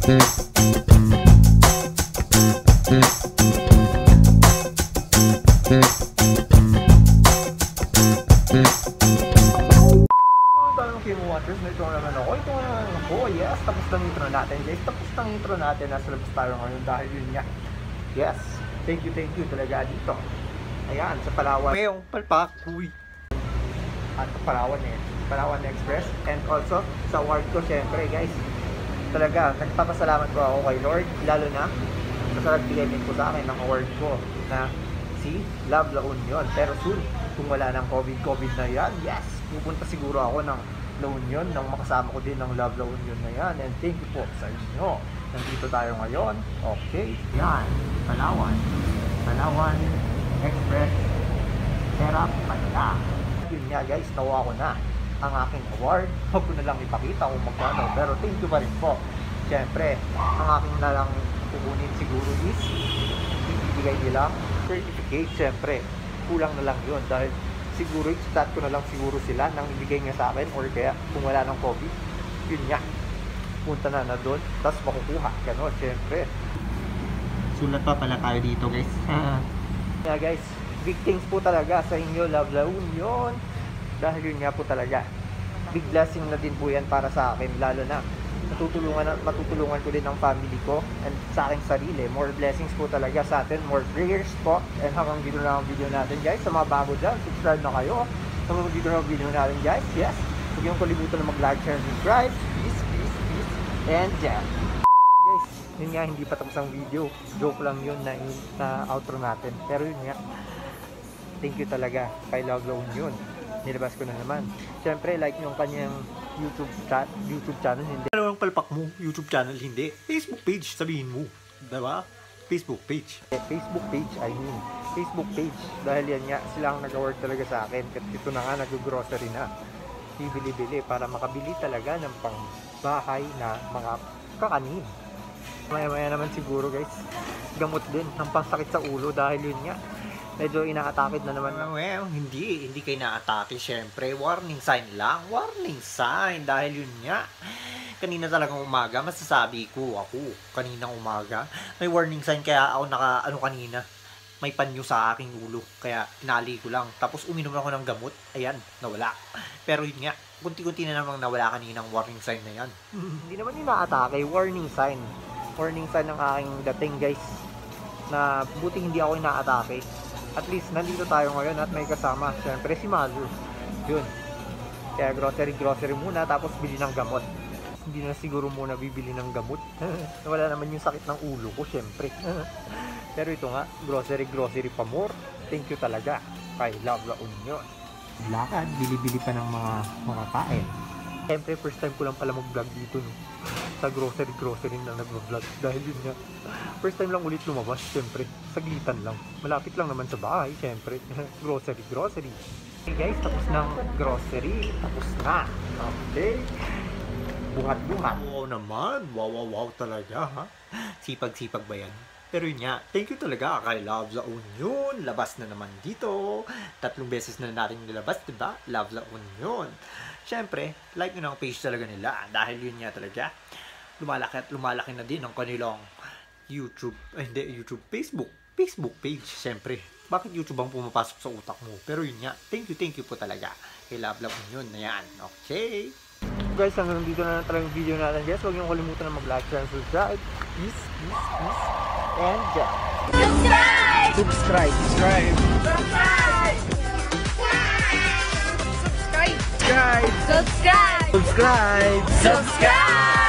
Kim Watchers, ito naman ako. Ito naman ako. Yes, tapos na intro natin, guys. Tapos na intro natin. Nasa labas tayo ngayon dahil yun nga. Yes, thank you talaga dito. Ayan, sa Palawan. Mayong palpak. Uy. At Palawan eh. Tanawan Express and also sa award ko syempre guys. Talaga, nagpapasalamat ko ako kay Lord, lalo na sa nagbigay din po sa akin ng award ko na si Love La Union. Pero soon, kung wala ng COVID na yan, yes, pupunta siguro ako ng La Union nang makasama ko din ng Love La Union na yan. And thank you po sa inyo. Nandito tayo ngayon. Okay, yan. Tanawan. Tanawan Express. Serap pala. Yun nga guys, nawa ko na ang aking award. Huwag ko na lang ipakita kung magkano, pero thank you pa rin po. Siyempre, ang aking na lang kukunin siguro is ibigay nila certificate. Siyempre, kulang na lang yun dahil siguro i-stat ko na lang siguro sila nang ibigay nga sa akin or kaya kung wala ng COVID, yun nga. Punta na doon, tapos makukuha. Ganon, siyempre. Sulat pa pala tayo dito, guys. Yeah, guys. Big thanks po talaga sa inyo, Love La Union. Dahil yun nga po talaga, big blessing na din po yan para sa akin, lalo na matutulungan ko din ang family ko and sa aking sarili. More blessings po talaga sa atin, more prayers po. And hanggang dito na ang video natin guys. Sa mga bago dyan, subscribe na kayo. Hanggang dito na ang video natin guys. Yes, huwag yung kalimutan na mag-like, share, subscribe. Peace, peace, peace. And yeah, guys, yun nga, hindi pa tapos ang video. Joke lang yun na outro natin. Pero yun nga, thank you talaga kay Love La Union. Nilabas ko na naman. Siyempre, like yung kanyang YouTube channel, hindi. Ano ang palpak mo? YouTube channel, hindi. Facebook page, sabihin mo. Diba? Facebook page. Facebook page, I mean. Facebook page. Dahil yan nga, sila ang nag-award talaga sa akin. Kasi ito na nga, nag-grocery na. Bibili-bili para makabili talaga ng pangbahay na mga kakanin. Maya-maya naman siguro, guys. Gamot din ng pangsakit sa ulo dahil yun nga. Medyo inaatake na naman. Well, hindi kayo inaatake, syempre. Warning sign lang. Warning sign. Dahil yun nga, kanina talagang umaga, masasabi ko, ako, kaninang umaga, may warning sign kaya ako naka, ano kanina, may panyo sa aking ulo. Kaya, inali ko lang. Tapos, uminom ako ng gamot. Ayan, nawala. Pero yun nga, kunti-kunti na namang nawala kaninang warning sign na yan. Hindi naman inaatake, warning sign. Warning sign ng aking dating, guys. Na, buti hindi ako inaatake. At least, nandito tayo ngayon at may kasama. Siyempre, si Malu. Yun. Kaya grocery muna, tapos bili ng gamot. Hindi na siguro muna bibili ng gamot. Wala naman yung sakit ng ulo ko, siyempre. Pero ito nga, grocery pa more. Thank you talaga kay Love La Union. Lakad, bili-bili pa ng mga kain. Siyempre, first time ko lang pala mag-vlog dito. No? Sa grocery na nag-vlog. Dahil yun nga, first time lang ulit lumabas, syempre. Saglitan lang. Malapit lang naman sa bahay, syempre. Grocery. Okay guys, tapos ng grocery. Tapos na. Okay. Buhat-buhat. Wow naman. Wow talaga, ha? Sipag-sipag ba yan? Pero yun nga, thank you talaga kay Love La Union. Labas na naman dito. 3 beses na natin nilabas, diba? Love La Union. Syempre, like nyo na ang page talaga nila. Dahil yun nga talaga, lumalaki at lumalaki na din ang kanilang YouTube, Facebook page, syempre. Bakit YouTube ang pumapasok sa utak mo? Pero yun nga, thank you po talaga. Kay Love La Union na yan, okay? Guys, hanggang dito na lang talaga yung video natin, guys. Huwag niyong kalimutan na mag-like, share, and subscribe. Peace, and yeah. Subscribe!